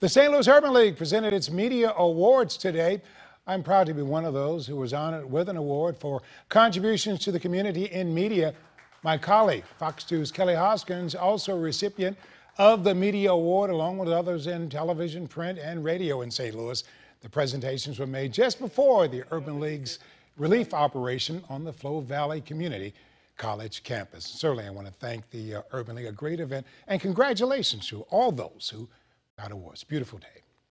The St. Louis Urban League presented its media awards today. I'm proud to be one of those who was honored with an award for contributions to the community in media. My colleague, Fox 2's Kelly Hoskins, also a recipient of the media award, along with others in television, print, and radio in St. Louis. The presentations were made just before the Urban League's relief operation on the Flow Valley Community College campus. Certainly, I want to thank the Urban League, a great event, and congratulations to all those who got awards. Beautiful day.